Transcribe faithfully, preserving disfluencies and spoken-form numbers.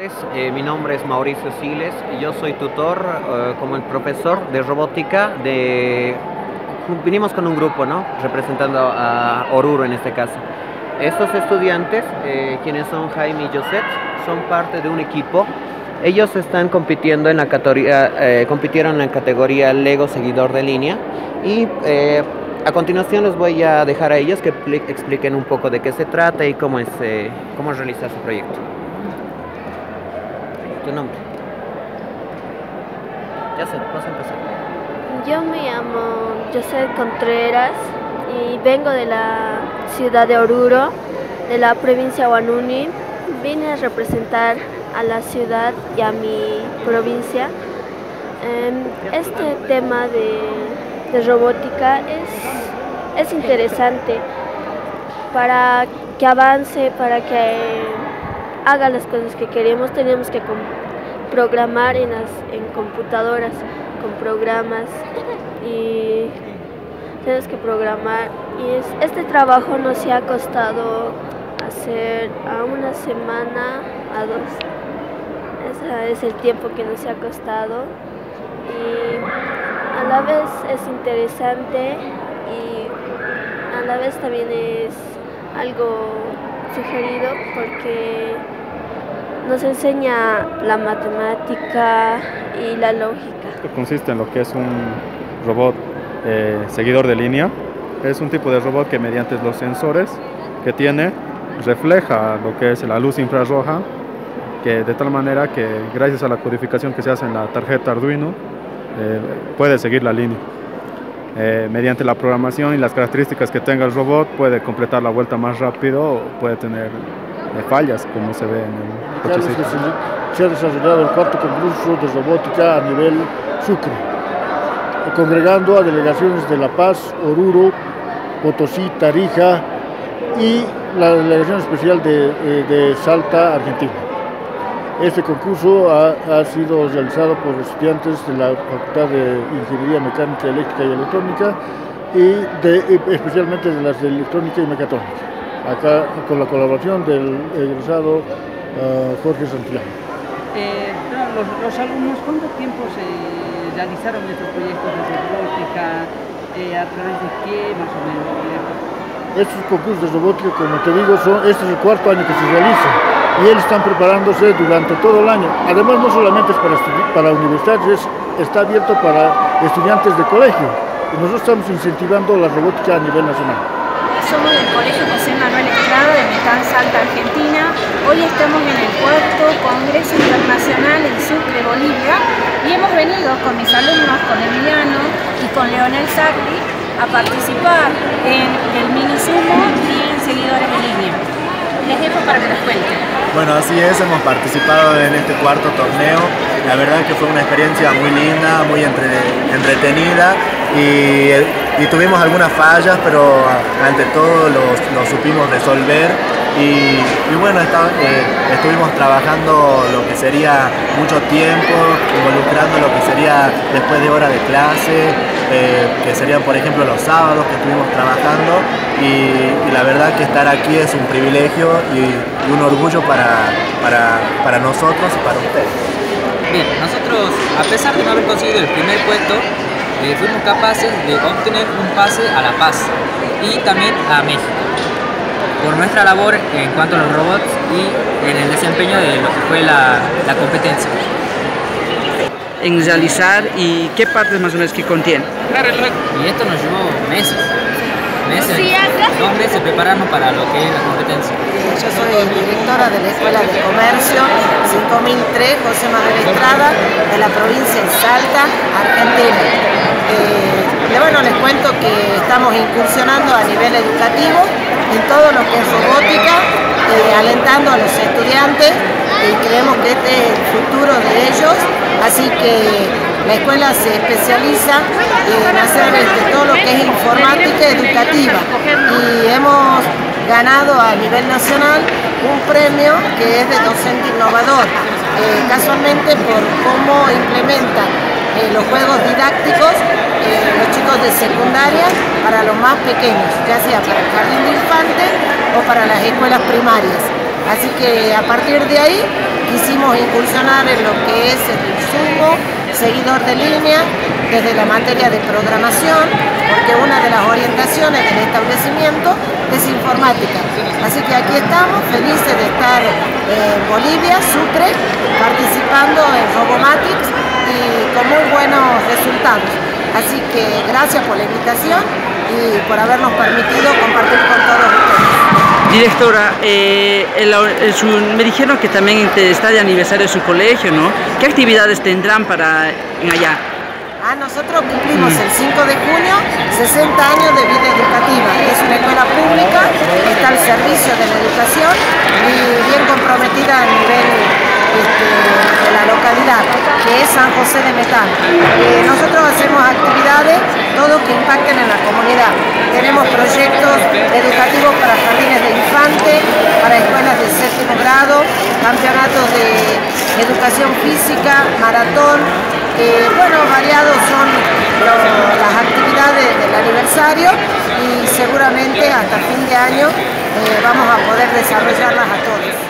Eh, mi nombre es Mauricio Siles, yo soy tutor eh, como el profesor de robótica. De... Vinimos con un grupo, ¿no? Representando a Oruro en este caso. Estos estudiantes, eh, quienes son Jaime y Joset, son parte de un equipo. Ellos están compitiendo en la categoría, eh, compitieron en la categoría Lego Seguidor de Línea y eh, a continuación les voy a dejar a ellos que expliquen un poco de qué se trata y cómo es, eh, cómo realizar su proyecto. Tu nombre. Ya sé, vas a empezar. Yo me llamo José Contreras y vengo de la ciudad de Oruro, de la provincia de Guanuni. Vine a representar a la ciudad y a mi provincia. Este tema de, de robótica es, es interesante para que avance, para que haga las cosas que queremos. Tenemos que programar en, las, en computadoras, con programas, y tenemos que programar. Y es, este trabajo nos ha costado hacer a una semana, a dos. Ese es el tiempo que nos ha costado. Y a la vez es interesante y a la vez también es algo sugerido porque nos enseña la matemática y la lógica. Esto consiste en lo que es un robot eh, seguidor de línea. Es un tipo de robot que mediante los sensores que tiene refleja lo que es la luz infrarroja, que de tal manera que gracias a la codificación que se hace en la tarjeta Arduino eh, puede seguir la línea. Eh, mediante la programación y las características que tenga el robot puede completar la vuelta más rápido o puede tener eh, fallas, como se ve en el cochecito. Se ha desarrollado el cuarto concurso de robótica a nivel Sucre, congregando a delegaciones de La Paz, Oruro, Potosí, Tarija y la delegación especial de, eh, de Salta, Argentina. Este concurso ha, ha sido realizado por estudiantes de la Facultad de Ingeniería Mecánica, Eléctrica y Electrónica y de, especialmente de las de Electrónica y Mecatrónica, acá con la colaboración del egresado uh, Jorge Santillano. Eh, no, los, los alumnos, ¿cuánto tiempo se realizaron estos proyectos de robótica? Eh, ¿A través de qué más o menos? Estos concursos de robótica, como te digo, son, este es el cuarto año que se realiza. Y ellos están preparándose durante todo el año. Además, no solamente es para, para universidades, es, está abierto para estudiantes de colegio. Y nosotros estamos incentivando la robótica a nivel nacional. Somos del Colegio José Manuel Estrada de Metal, Salta, Argentina. Hoy estamos en el cuarto Congreso Internacional en Sucre, Bolivia. Y hemos venido con mis alumnos, con Emiliano y con Leonel Sacri, a participar en el Mini Sumo y en Seguidores Línea. Les dejo para que nos cuenten. Bueno, así es, hemos participado en este cuarto torneo. La verdad que fue una experiencia muy linda, muy entre, entretenida y, y tuvimos algunas fallas, pero ante todo lo supimos resolver y, y bueno, está, eh, estuvimos trabajando lo que sería mucho tiempo, involucrando lo que sería después de hora de clase, eh, que serían por ejemplo los sábados que estuvimos trabajando y, y la verdad que estar aquí es un privilegio y un orgullo para, para, para nosotros y para ustedes. Bien, nosotros, a pesar de no haber conseguido el primer puesto, eh, fuimos capaces de obtener un pase a La Paz y también a México, por nuestra labor en cuanto a los robots y en el desempeño de lo que fue la, la competencia. En realizar y qué partes más o menos que contiene. Y esto nos llevó meses. meses, dos meses prepararnos para lo que es la competencia. Yo soy directora de la Escuela de Comercio cinco mil tres, José Manuel Estrada, de la provincia de Salta, Argentina. Eh, y bueno, les cuento que estamos incursionando a nivel educativo en todo lo que es robótica, eh, alentando a los estudiantes y creemos que este es el futuro de ellos, así que la escuela se especializa en hacer este, todo lo que es informática educativa y hemos ganado a nivel nacional un premio que es de docente innovador, eh, casualmente por cómo implementan eh, los juegos didácticos eh, los chicos de secundaria para los más pequeños, ya sea para el jardín de infantes o para las escuelas primarias. Así que a partir de ahí quisimos incursionar en lo que es el sumo, seguidor de línea, desde la materia de programación, porque una de las orientaciones del establecimiento es informática. Así que aquí estamos, felices de estar en Bolivia, Sucre, participando en Robomátics y con muy buenos resultados. Así que gracias por la invitación y por habernos permitido compartir con todos ustedes. Directora, eh, el, el, su, me dijeron que también está de aniversario de su colegio, ¿no? ¿Qué actividades tendrán para en allá? Ah, nosotros cumplimos mm. el cinco de junio sesenta años de vida educativa. Es una escuela pública, está al servicio de la educación y bien comprometida a nivel este, de la localidad, que es San José de Metal. Eh, nosotros hacemos actividades, todo que impacten en la comunidad. Tenemos proyectos educativos para jardines de infantes, para escuelas de séptimo grado, campeonatos de educación física, maratón. Eh, bueno, variados son lo, las actividades del aniversario y seguramente hasta fin de año eh, vamos a poder desarrollarlas a todos.